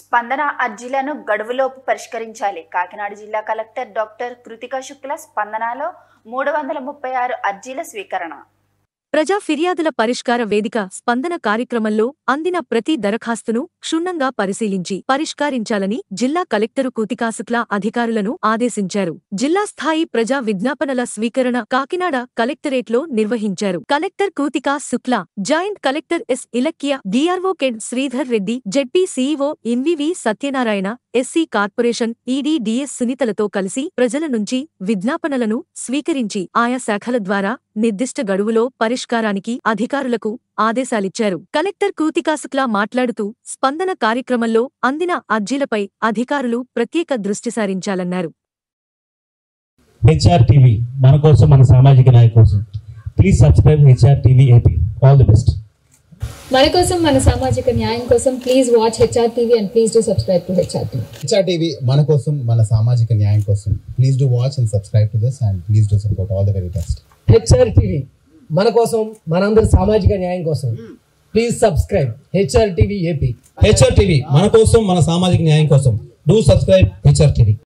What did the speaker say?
స్పందన అర్జీలను గడువులోపు పరిష్కరించాలి. కాకినాడ జిల్లా కలెక్టర్ డాక్టర్ కృతికా శుక్లా స్పందనలో 336 అర్జీల స్వీకరణ. ప్రజా ఫిర్యాదుల పరిష్కార వేదిక స్పందన కార్యక్రమంలో అందిన ప్రతి దరఖాస్తును క్షుణ్ణంగా పరిశీలించి పరిష్కరించాలని జిల్లా కలెక్టర్ కృతికా శుక్లా అధికారులను ఆదేశించారు. జిల్లా స్థాయి ప్రజా విజ్ఞాపనల స్వీకరణ కాకినాడ కలెక్టరేట్లో నిర్వహించారు. Collector Kritika Shukla, joint collector S Ilakiya, DRO K క్రీధర్ Reddy, ZP CEO MVV Satyanarayana, SC corporation ED DS సునీతలతో కలిసి ప్రజల నుంచి విజ్ఞాపనలను స్వీకరించి ఆయా శాఖల ద్వారా నిర్దిష్ట గడువులో పరిష్కారానికి అధికారులకు ఆదేశాలిచ్చారు. కలెక్టర్ కృతికా శుక్లా మాట్లాడుతూ స్పందన కార్యక్రమంలో అందిన అర్జీలపై అధికారులు ప్రత్యేక దృష్టి సారించాలన్నారు. HR TV మన కోసం, మన సామాజిక న్యాయం కోసం please subscribe HR TV AP. All the best. మన కోసం, మన సామాజిక న్యాయం కోసం please watch HR TV and please do subscribe to HR TV. HR TV మన కోసం, మన సామాజిక న్యాయం కోసం please do watch and subscribe to this and please do support. all the very best. HR TV మన కోసం, మనందరి సామాజిక న్యాయం కోసం please subscribe HR TV AP. HR TV మన కోసం, మన సామాజిక న్యాయం కోసం డూ సబ్స్క్రైబ్ HR TV.